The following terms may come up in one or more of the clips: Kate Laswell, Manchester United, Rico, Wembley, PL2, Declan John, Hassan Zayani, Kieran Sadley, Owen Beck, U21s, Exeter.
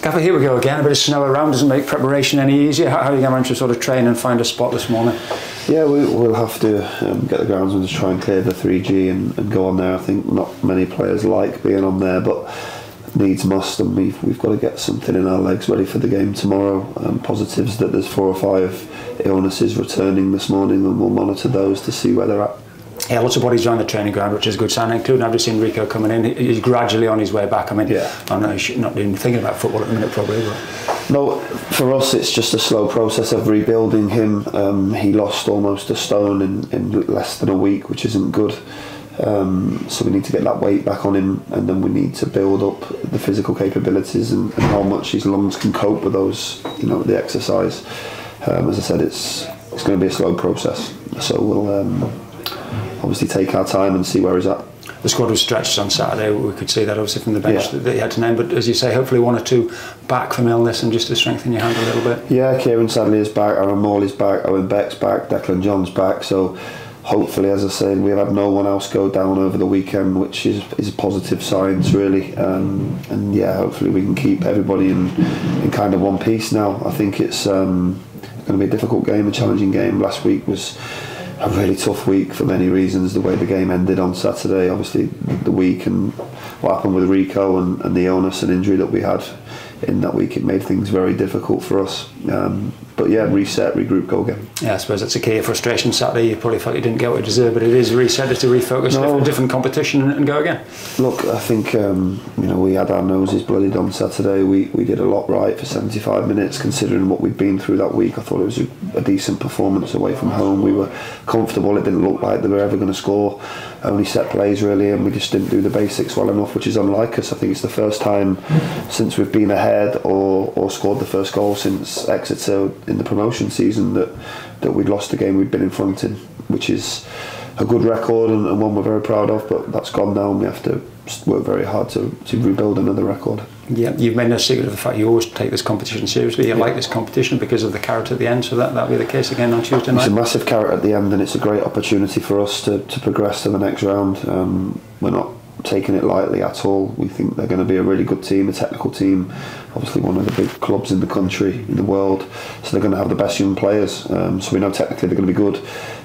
Gaffer, here we go again. A bit of snow around doesn't make preparation any easier. How are you going to manage to sort of train and find a spot this morning? Yeah, we'll have to get the grounds and just try and clear the 3G and go on there. I think not many players like being on there, but needs must, and we've got to get something in our legs ready for the game tomorrow. Positives that there's 4 or 5 illnesses returning this morning, and we'll monitor those to see where they're at. Yeah, lots of bodies around the training ground, which is a good sign, including I've just seen Rico coming in. He's gradually on his way back. I mean, yeah. I know he's not even thinking about football at the minute, probably. But. No, for us, it's just a slow process of rebuilding him. He lost almost a stone in less than a week, which isn't good. So we need to get that weight back on him, and then we need to build up the physical capabilities and how much his lungs can cope with those, you know, the exercise. As I said, it's going to be a slow process, so we'll obviously take our time and see where he's at. The squad was stretched on Saturday. We could see that obviously from the bench, yeah, that you had to name, but as you say, hopefully 1 or 2 back from illness and just to strengthen your hand a little bit. Yeah, Kieran Sadley is back, Aaron Morley's back, Owen Beck's back, Declan John's back, so hopefully, as I say, we've had no one else go down over the weekend, which is a positive sign, really. And yeah, hopefully we can keep everybody in kind of one piece now. I think it's going to be a difficult game, a challenging game. Last week was a really tough week for many reasons. The way the game ended on Saturday, obviously the week and what happened with Rico and the illness and injury that we had in that week, it made things very difficult for us. But yeah, reset, regroup, go again. Yeah, I suppose that's a key of frustration Saturday. You probably felt you didn't get what you deserved, but it is reset, it's to refocus, no, different competition and go again. Look, I think you know, we had our noses bloodied on Saturday. We did a lot right for 75 minutes, considering what we'd been through that week. I thought it was a decent performance away from home. We were comfortable. It didn't look like they were ever going to score. Only set plays really, and we just didn't do the basics well enough, which is unlike us. I think it's the first time since we've been ahead or scored the first goal since Exeter in the promotion season that we'd lost the game we'd been in front in, which is a good record and one we're very proud of, but that's gone now, and we have to work very hard to rebuild another record. Yeah, you've made no secret of the fact you always take this competition seriously. You like this competition because of the carrot at the end, so that'll be the case again on Tuesday night. It's a massive carrot at the end, and it's a great opportunity for us to progress to the next round. We're not taking it lightly at all. We think they're going to be a really good team, a technical team, obviously one of the big clubs in the country, in the world, so they're going to have the best young players, so we know technically they're going to be good,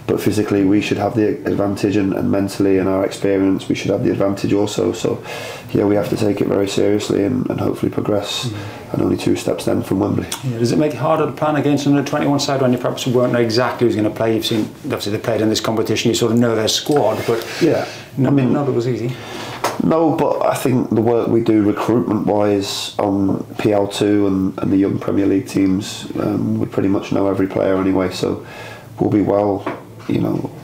but physically we should have the advantage, and mentally and our experience we should have the advantage also, so yeah, we have to take it very seriously and hopefully progress, and only 2 steps then from Wembley. Yeah, does it make it harder to plan against an under-21 side when you perhaps won't know exactly who's going to play? You've seen, obviously they played in this competition, you sort of know their squad, but yeah, not that it was easy. No, but I think the work we do recruitment-wise on PL2 and the young Premier League teams, we pretty much know every player anyway, so we'll be well, you know,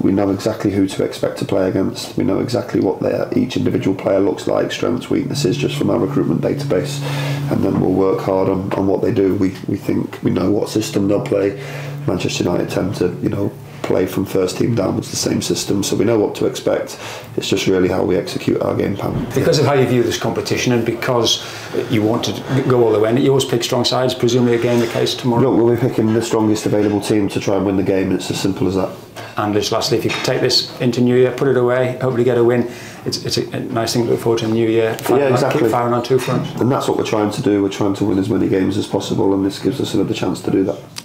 we know exactly who to expect to play against, we know exactly what each individual player looks like, strengths, weaknesses, just from our recruitment database, and then we'll work hard on what they do. We think we know what system they'll play. Manchester United tend to, you know, play from first team downwards the same system, so we know what to expect. It's just really how we execute our game plan. Because of how you view this competition and because you want to go all the way in, you always pick strong sides, presumably again the case tomorrow. Look, we'll be picking the strongest available team to try and win the game, it's as simple as that. And just lastly, if you could take this into New Year, put it away, hopefully get a win. It's a nice thing to look forward to in the New Year. Yeah, exactly. Keep firing on 2 fronts. And that's what we're trying to do. We're trying to win as many games as possible, and this gives us another chance to do that.